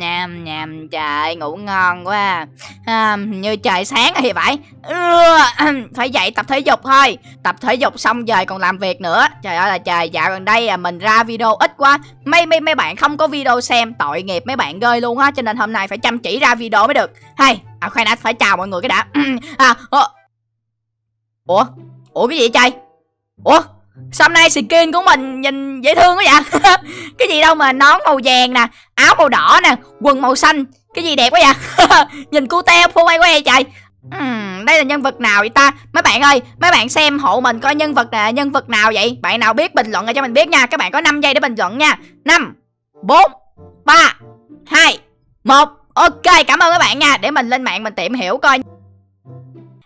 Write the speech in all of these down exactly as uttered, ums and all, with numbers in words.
Nham nham, trời ngủ ngon quá à, như trời sáng thì phải. Phải dậy tập thể dục thôi. Tập thể dục xong rồi còn làm việc nữa. Trời ơi là trời, dạo gần đây à, mình ra video ít quá. Mấy mấy mấy bạn không có video xem, tội nghiệp mấy bạn ơi luôn á. Cho nên hôm nay phải chăm chỉ ra video mới được. Hay, à khoan đã, phải chào mọi người cái đã. à, à. Ủa, ủa cái gì vậy trời? Ủa, sao hôm nay skin của mình nhìn dễ thương quá vậy? Cái gì đâu mà nón màu vàng nè, áo màu đỏ nè, quần màu xanh. Cái gì đẹp quá vậy? Nhìn cute phô mai quá vậy trời. Uhm, đây là nhân vật nào vậy ta? Mấy bạn ơi, mấy bạn xem hộ mình coi nhân vật nè, nhân vật nào vậy? Bạn nào biết bình luận cho mình biết nha. Các bạn có năm giây để bình luận nha. Năm, bốn, ba, hai, một. Ok, cảm ơn các bạn nha. Để mình lên mạng mình tìm hiểu coi.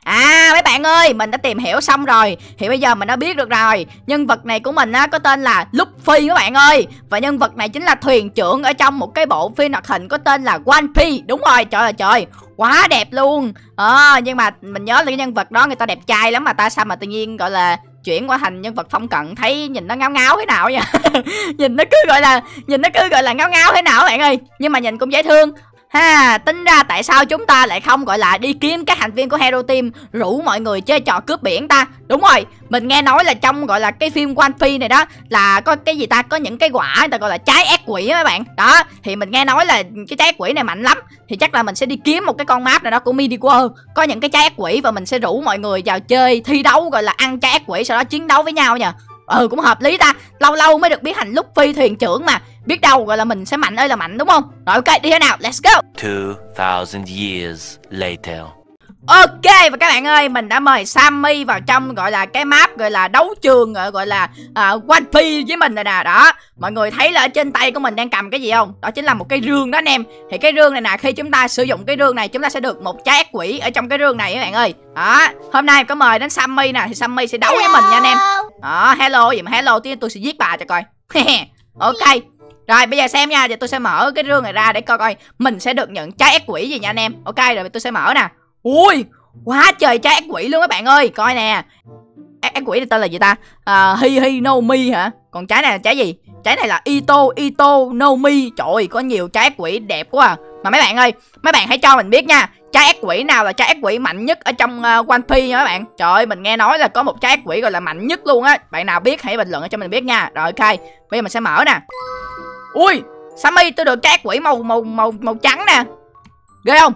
À mấy bạn ơi, mình đã tìm hiểu xong rồi. Thì bây giờ mình đã biết được rồi. Nhân vật này của mình á, có tên là Luffy các bạn ơi. Và nhân vật này chính là thuyền trưởng ở trong một cái bộ phim hoạt hình có tên là One Piece. Đúng rồi, trời ơi trời, quá đẹp luôn. à, Nhưng mà mình nhớ là cái nhân vật đó người ta đẹp trai lắm mà ta, sao mà tự nhiên gọi là chuyển qua thành nhân vật phong cận, thấy nhìn nó ngáo ngáo thế nào vậy? Nhìn nó cứ gọi là Nhìn nó cứ gọi là ngáo ngáo thế nào các bạn ơi. Nhưng mà nhìn cũng dễ thương. Ha, tính ra tại sao chúng ta lại không gọi là đi kiếm các thành viên của Hero Team rủ mọi người chơi trò cướp biển ta? Đúng rồi, mình nghe nói là trong gọi là cái phim One Piece này đó là có cái gì ta, có những cái quả người ta gọi là trái ác quỷ á mấy bạn. Đó, thì mình nghe nói là cái trái ác quỷ này mạnh lắm. Thì chắc là mình sẽ đi kiếm một cái con map nào đó của Mini World có những cái trái ác quỷ và mình sẽ rủ mọi người vào chơi thi đấu, gọi là ăn trái ác quỷ sau đó chiến đấu với nhau nha. Ừ cũng hợp lý ta, lâu lâu mới được biến thành Luffy thuyền trưởng mà. Biết đâu gọi là mình sẽ mạnh ơi là mạnh đúng không? Rồi ok, đi thế nào, let's go. two thousand years later. Ok và các bạn ơi, mình đã mời Sammy vào trong gọi là cái map gọi là đấu trường gọi là uh, One Piece với mình rồi nè. Đó, mọi người thấy là ở trên tay của mình đang cầm cái gì không? Đó chính là một cái rương đó anh em. Thì cái rương này nè, khi chúng ta sử dụng cái rương này chúng ta sẽ được một trái ác quỷ ở trong cái rương này các bạn ơi. Đó, hôm nay có mời đến Sammy nè, thì Sammy sẽ đấu hello với mình nha anh em. Đó, hello gì mà hello, tí tôi sẽ giết bà cho coi. Ok. Rồi bây giờ xem nha, giờ tôi sẽ mở cái rương này ra để coi coi mình sẽ được nhận trái ác quỷ gì nha anh em. Ok, rồi tôi sẽ mở nè. Ui, quá trời trái ác quỷ luôn các bạn ơi. Coi nè. Ác, ác quỷ này tên là gì ta? À, hi hi no mi hả? Còn trái này là trái gì? Trái này là ito ito no mi. Trời ơi, có nhiều trái ác quỷ đẹp quá à. Mà mấy bạn ơi, mấy bạn hãy cho mình biết nha, trái ác quỷ nào là trái ác quỷ mạnh nhất ở trong uh, One Piece nha các bạn. Trời ơi, mình nghe nói là có một trái ác quỷ gọi là mạnh nhất luôn á. Bạn nào biết hãy bình luận cho mình biết nha. Rồi ok, bây giờ mình sẽ mở nè. Ui, Sammy tôi được trái ác quỷ màu màu màu màu trắng nè. Ghê không?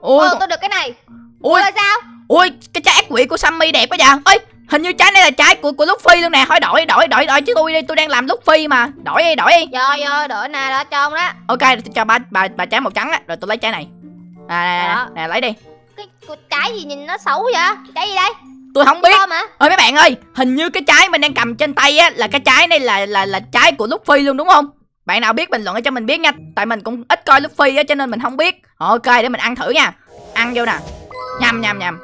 Ui, ờ, tôi được cái này. Ui là sao? Ui, cái trái ác quỷ của Sammy đẹp quá vậy. Ơi, hình như trái này là trái của của Luffy luôn nè. Thôi đổi đổi đổi đổi chứ tôi đi, tôi đang làm Luffy mà. Đổi đi, đổi đi. Rồi rồi, đổi nè đó cho ông đó. Ok, tôi cho bà bà bà trái màu trắng á, rồi tôi lấy trái này. Nè nè, nè lấy đi. Cái trái gì nhìn nó xấu vậy? Trái gì đây? Tôi không biết. Ơi mấy bạn ơi, hình như cái trái mình đang cầm trên tay á là cái trái này là là là trái của Luffy luôn đúng không? Bạn nào biết bình luận cho mình biết nha. Tại mình cũng ít coi Luffy á cho nên mình không biết. Ok, để mình ăn thử nha. Ăn vô nè. Nhầm nhầm nhầm.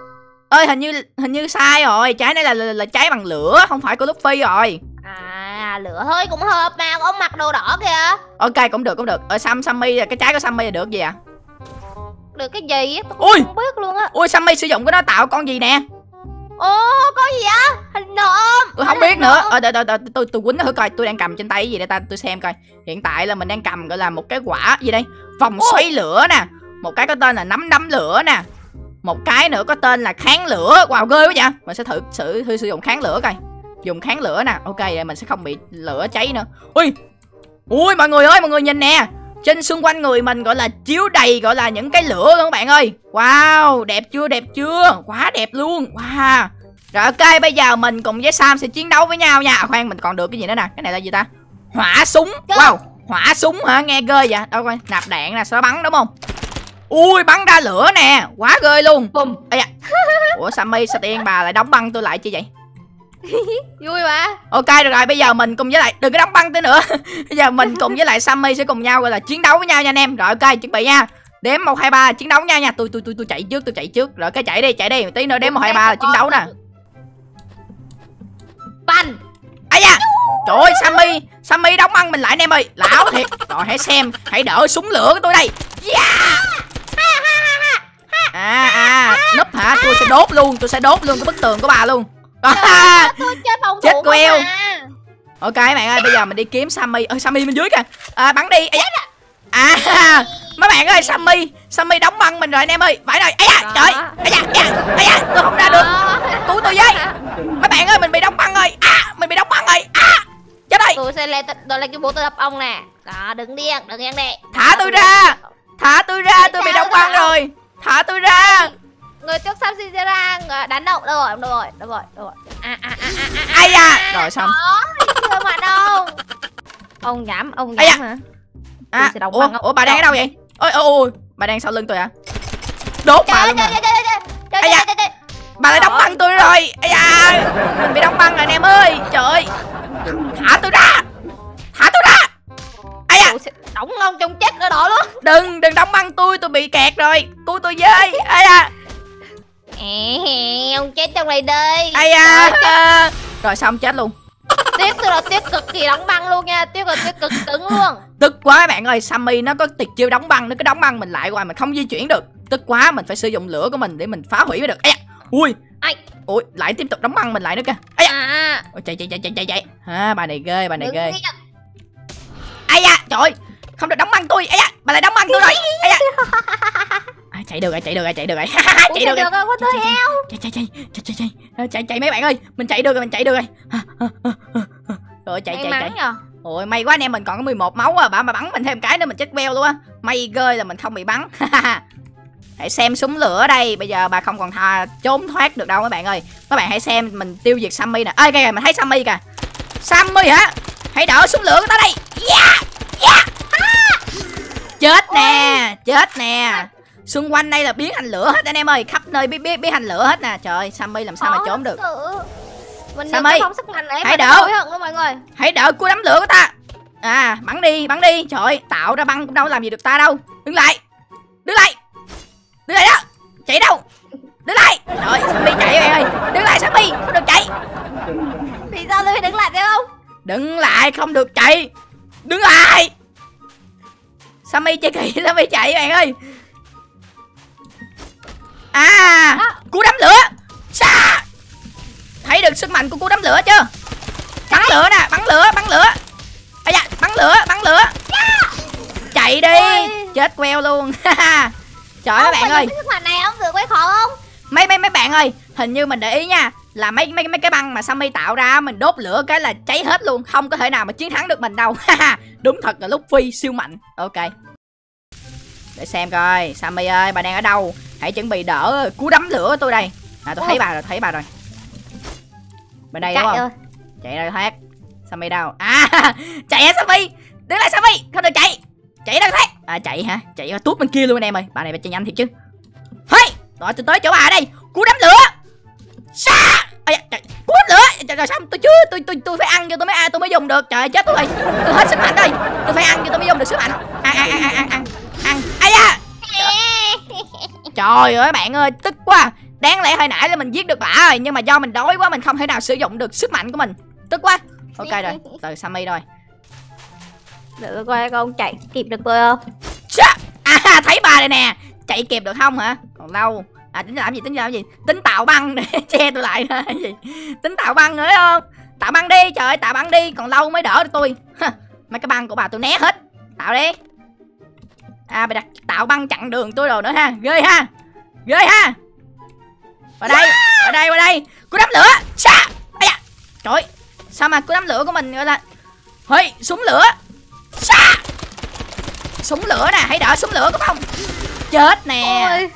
Ơi hình như hình như sai rồi, trái này là, là là trái bằng lửa, không phải của Luffy rồi. À, lửa hơi cũng hợp mà, ông mặc đồ đỏ kìa. Ok cũng được cũng được. Ơi Sam Sammy là cái trái của Sammy là được gì ạ? À? Được cái gì á? Tôi không biết luôn á. Ui, Sammy sử dụng cái đó tạo con gì nè? Ồ, có gì vậy? Hình đồ ôm. Tôi không biết nữa. Ờ, đợi, đợi, đợi, tôi tôi quýnh thử coi, tôi đang cầm trên tay cái gì đây ta, tôi xem coi. Hiện tại là mình đang cầm gọi là một cái quả gì đây? Vòng xoáy lửa nè, một cái có tên là nắm đấm lửa nè, một cái nữa có tên là kháng lửa. Wow, ghê quá vậy. Mình sẽ thử thử, thử sử dụng kháng lửa coi. Dùng kháng lửa nè. Ok, rồi mình sẽ không bị lửa cháy nữa. Ui. Ui mọi người ơi, mọi người nhìn nè. Trên xung quanh người mình gọi là chiếu đầy gọi là những cái lửa luôn các bạn ơi. Wow, đẹp chưa, đẹp chưa? Quá đẹp luôn. Wow. Rồi ok, bây giờ mình cùng với Sam sẽ chiến đấu với nhau nha. À, khoan, mình còn được cái gì nữa nè. Cái này là gì ta? Hỏa súng. Wow, hỏa súng hả? Nghe ghê vậy. Đâu coi, nạp đạn nè, sau đó bắn đúng không? Ui, bắn ra lửa nè. Quá ghê luôn. Bùm. Ây da. Ủa Sammy, sao tiên bà lại đóng băng tôi lại chi vậy? Vui mà. Ok được rồi, bây giờ mình cùng với lại đừng có đóng băng tới nữa. Bây giờ mình cùng với lại Sammy sẽ cùng nhau gọi là chiến đấu với nhau nha anh em. Rồi ok, chuẩn bị nha. Đếm một hai ba chiến đấu nhau nha. Tôi tôi tôi tôi chạy trước, tôi chạy trước. Rồi cái chạy đi, chạy đi. Tí nữa đếm một hai ba là chiến đấu nè. Banh. Ai da. Trời ơi Sammy, Sammy đóng băng mình lại anh em ơi. Lão thiệt. Rồi hãy xem, hãy đỡ súng lửa của tôi đây. Yeah. À à, núp hả? Tôi sẽ đốt luôn, tôi sẽ đốt luôn cái bức tường của bà luôn. À, tôi chơi phòng thủ chết queo. Ok bạn ơi, bây giờ mình đi kiếm Sammy. Ơi Sammy bên dưới kìa. À, bắn đi. À mấy bạn ơi, Sammy Sammy đóng băng mình rồi anh em ơi. Phải rồi. Ây da, trời. Ây da, ây da, ây da, tôi không ra được. Cứu tôi với. Mấy bạn ơi, mình bị đóng băng rồi. À, mình bị đóng băng rồi. À, chết rồi. Tôi sẽ lên tôi lên cái bố tôi đập ông nè. Đó, đừng điên, đừng điên đi. Thả tôi ra. Thả tôi ra, tôi bị đóng băng rồi. Thả tôi ra. Người trước sắp xin ra đánh động rồi, đúng rồi, đúng rồi, đúng rồi. À à à à. Ai da, rồi xong. Không bạn đâu. Ông nhảm, ông nhảm hả? À, ủa, ủa bà đang ở đâu vậy? Ôi ôi ôi, bà đang sau lưng tôi à? Đốt bà luôn à? Bà lại đóng băng tôi rồi. Ây da, mình bị đóng băng rồi anh em ơi. Trời ơi. Thả tôi ra. Thả tôi ra. Ây da, đóng ông trong chết nữa đó luôn. Đừng, đừng đóng băng tôi, tôi bị kẹt rồi. Cứu tôi với. Ây da. Ông chết trong này đi. Ây da. Rồi xong chết luôn. Tuyết tôi là tuyết cực kỳ đóng băng luôn nha. Tuyết là tuyết cực cứng luôn. Tức quá bạn ơi, Sammy nó có tuyệt chiêu đóng băng, nó cứ đóng băng mình lại hoài mình không di chuyển được. Tức quá, mình phải sử dụng lửa của mình để mình phá hủy mới được. Ây da. Ui. Ai. Ui, lại tiếp tục đóng băng mình lại nữa kìa. Ây da. À. Ôi, chạy chạy chạy chạy chạy. Ha, bà này ghê, bà này ghê. Ây da, trời ơi. Không được đóng băng tôi. Ây da, bà lại đóng băng tôi rồi. Ây da. À, chạy được rồi, chạy được rồi, chạy được rồi. Chạy được rồi. Chạy chạy chạy chạy chạy chạy. Chạy chạy mấy bạn ơi, mình chạy được rồi, mình chạy được rồi. Rồi chạy chạy chạy. Ôi may quá anh em mình còn có mười một máu à, bà mà bắn mình thêm cái nữa mình chết beo luôn á. May ghê là mình không bị bắn. Hãy xem súng lửa đây, bây giờ bà không còn tha, trốn thoát được đâu các bạn ơi. Các bạn hãy xem mình tiêu diệt Sammy nè. Ê kìa kìa, mình thấy Sammy kìa. Sammy hả? Hãy đỡ súng lửa của ta đây. Yeah! Yeah! Ah! Chết nè, chết nè. Xung quanh đây là biến thành lửa hết anh em ơi, khắp nơi biết biết biến thành lửa hết nè. Trời ơi, Sammy làm sao mà trốn được. Mình Sammy, hãy đỡ luôn, mọi người. Hãy đỡ cua đám lửa của ta. À, bắn đi, bắn đi. Trời ơi, tạo ra băng cũng đâu làm gì được ta đâu. Đứng lại. Đứng lại. Đứng lại đó. Chạy đâu. Đứng lại. Rồi, Sammy chạy bạn ơi. Đứng lại Sammy, không được chạy. Vì sao tôi phải đứng lại thế không? Đứng lại không được chạy. Đứng lại. Sammy chơi kỳ, Sammy chạy bạn ơi. À, cú đám lửa. Sa. Thấy được sức mạnh của cú đấm lửa chưa? Bắn lửa nè, bắn lửa, bắn lửa. Ây da, bắn lửa, bắn lửa. Chạy đi. Ôi. Chết queo luôn. Trời ơi bạn ơi. Sức mạnh này không được quay khó không? Mấy mấy mấy bạn ơi, hình như mình để ý nha, là mấy mấy mấy cái băng mà Sammy tạo ra mình đốt lửa cái là cháy hết luôn, không có thể nào mà chiến thắng được mình đâu. Đúng thật là Luffy siêu mạnh. Ok. Để xem coi, Sammy ơi, bà đang ở đâu? Hãy chuẩn bị đỡ cú đấm lửa tôi đây. À tôi thấy bà rồi, thấy bà rồi. Bên đây chạy đúng không? Rồi. Chạy ra thoát. Sammy đâu? À chạy hả Sammy? Đứng lại Sammy, không được chạy. Chạy ra thoát. À chạy hả? Chạy ra tuốt bên kia luôn anh em ơi. Bà này bà chạy nhanh thiệt chứ. Hey, rồi tôi tới chỗ bà đây. Cú đấm lửa. Sa. À, cú đấm lửa. Trời, rồi xong tôi chưa, tôi tôi tôi phải ăn cho tôi mới ai tôi mới dùng được. Trời ơi, chết tôi rồi. Tôi hết sức mạnh rồi. Tôi phải ăn cho tôi mới dùng được sức mạnh. Ăn ăn ăn ăn ăn. Ăn. Ai da. Trời ơi bạn ơi, tức quá. Đáng lẽ hồi nãy là mình giết được bả rồi, nhưng mà do mình đói quá mình không thể nào sử dụng được sức mạnh của mình. Tức quá. Ok rồi, từ Sammy rồi. Được coi con chạy kịp được tôi không? À thấy bà đây nè. Chạy kịp được không hả? Còn lâu. À tính làm gì, tính làm gì? Tính tạo băng để che tôi lại nữa. Tính tạo băng nữa không? Tạo băng đi, trời ơi tạo băng đi. Còn lâu mới đỡ được tôi. Mấy cái băng của bà tôi né hết. Tạo đi. À bà đặt tạo băng chặn đường tôi rồi nữa ha. Ghê ha. Ghê ha. Vào đây, vào đây, vào đây. Cú đấm lửa. Sa. Ây da. Trời ơi. Sao mà cú đấm lửa của mình gọi là hơi súng lửa. Sa. Súng lửa nè, hãy đỡ súng lửa có không? Chết nè. Ôi.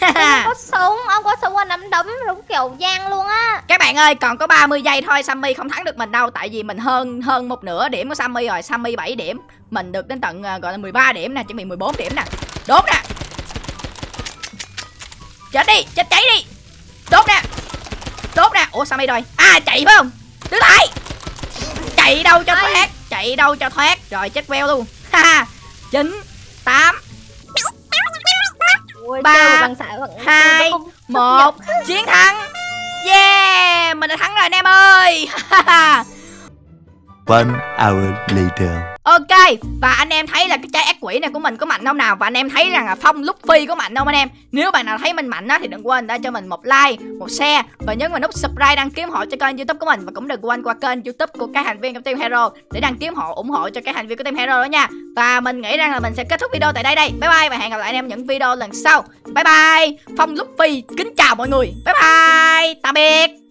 Không có súng, ông có súng anh nắm đấm đúng kiểu gian luôn á. Các bạn ơi, còn có ba mươi giây thôi Sammy không thắng được mình đâu, tại vì mình hơn hơn một nửa điểm của Sammy rồi. Sammy bảy điểm, mình được đến tận gọi là mười ba điểm nè, chuẩn bị mười bốn điểm nè. Đốt nè. Chết đi, chết cháy đi. Đốt nè. Đốt nè. Ủa Sammy rồi. À chạy phải không? Đứng lại. Chạy đâu cho thoát. Chạy đâu cho thoát. Rồi chết queo luôn. Ha. chín tám ba hai một chiến thắng. Yeah, mình đã thắng rồi anh em ơi. One hour later. Ok, và anh em thấy là cái trái ác quỷ này của mình có mạnh không nào? Và anh em thấy rằng là phong Luffy có mạnh không anh em? Nếu bạn nào thấy mình mạnh á thì đừng quên đã cho mình một like, một share và nhấn vào nút subscribe đăng ký ủng hộ cho kênh YouTube của mình, và cũng đừng quên qua kênh YouTube của các thành viên của team Hero để đăng ký ủng hộ ủng hộ cho các thành viên của team Hero đó nha. Và mình nghĩ rằng là mình sẽ kết thúc video tại đây đây. Bye bye và hẹn gặp lại anh em những video lần sau. Bye bye. Phong Luffy kính chào mọi người. Bye bye. Tạm biệt.